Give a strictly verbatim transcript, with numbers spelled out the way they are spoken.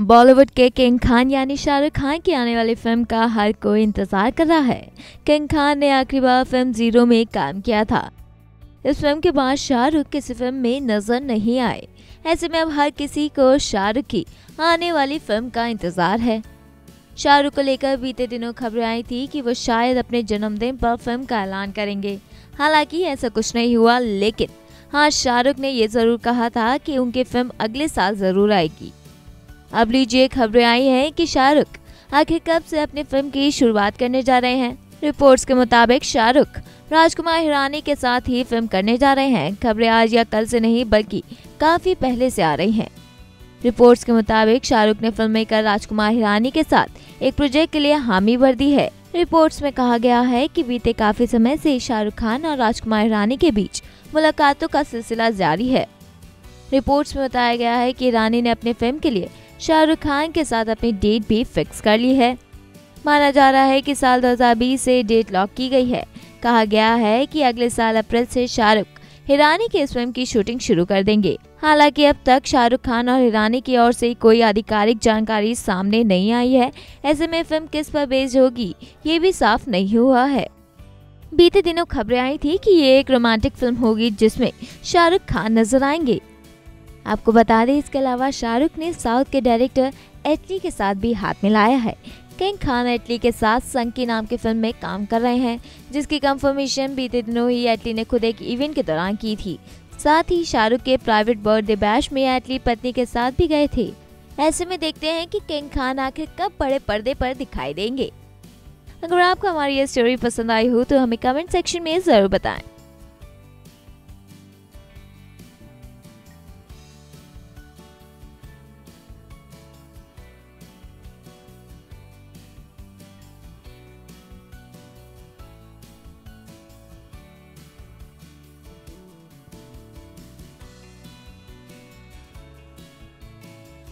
बॉलीवुड के किंग खान यानी शाहरुख खान की आने वाली फिल्म का हर कोई इंतजार कर रहा है। किंग खान ने आखिरी बार फिल्म जीरो में काम किया था। इस फिल्म के बाद शाहरुख किसी फिल्म में नजर नहीं आए। ऐसे में अब हर किसी को शाहरुख की आने वाली फिल्म का इंतजार है। शाहरुख को लेकर बीते दिनों खबरें आई थी कि वो शायद अपने जन्मदिन पर फिल्म का ऐलान करेंगे। हालांकि ऐसा कुछ नहीं हुआ, लेकिन हाँ, शाहरुख ने ये जरूर कहा था कि उनकी फिल्म अगले साल जरूर आएगी। अब लीजिए खबरें आई हैं कि शाहरुख आखिर कब से अपनी फिल्म की शुरुआत करने जा रहे हैं। रिपोर्ट्स के मुताबिक शाहरुख राजकुमार हिरानी के साथ ही फिल्म करने जा रहे हैं। खबरें आज या कल से नहीं बल्कि काफी पहले से आ रही हैं। रिपोर्ट्स के मुताबिक शाहरुख ने फिल्म मेकर राजकुमार हिरानी के साथ एक प्रोजेक्ट के लिए हामी भर दी है। रिपोर्ट्स में कहा गया है कि बीते काफी समय से शाहरुख खान और राजकुमार हिरानी के बीच मुलाकातों का सिलसिला जारी है। रिपोर्ट्स में बताया गया है कि हिरानी ने अपनी फिल्म के लिए शाहरुख खान के साथ अपनी डेट भी फिक्स कर ली है। माना जा रहा है कि साल दो हज़ार बीस से डेट लॉक की गई है। कहा गया है कि अगले साल अप्रैल से शाहरुख हिरानी के इस फिल्म की शूटिंग शुरू कर देंगे। हालांकि अब तक शाहरुख खान और हिरानी की ओर से कोई आधिकारिक जानकारी सामने नहीं आई है। ऐसे में फिल्म किस पर बेस्ड होगी ये भी साफ नहीं हुआ है। बीते दिनों खबरें आई थी कि ये एक रोमांटिक फिल्म होगी जिसमें शाहरुख खान नजर आएंगे। आपको बता दें, इसके अलावा शाहरुख ने साउथ के डायरेक्टर एटली के साथ भी हाथ मिलाया है। किंग खान एटली के साथ संकी नाम की फिल्म में काम कर रहे हैं, जिसकी कंफर्मेशन बीते दिनों ही एटली ने खुद एक इवेंट के दौरान की थी। साथ ही शाहरुख के प्राइवेट बर्थडे बैश में एटली पत्नी के साथ भी गए थे। ऐसे में देखते हैं कि किंग खान आखिर कब बड़े पर्दे पर दिखाई देंगे। अगर आपको हमारी ये स्टोरी पसंद आई हो तो हमें कमेंट सेक्शन में जरूर बताएं।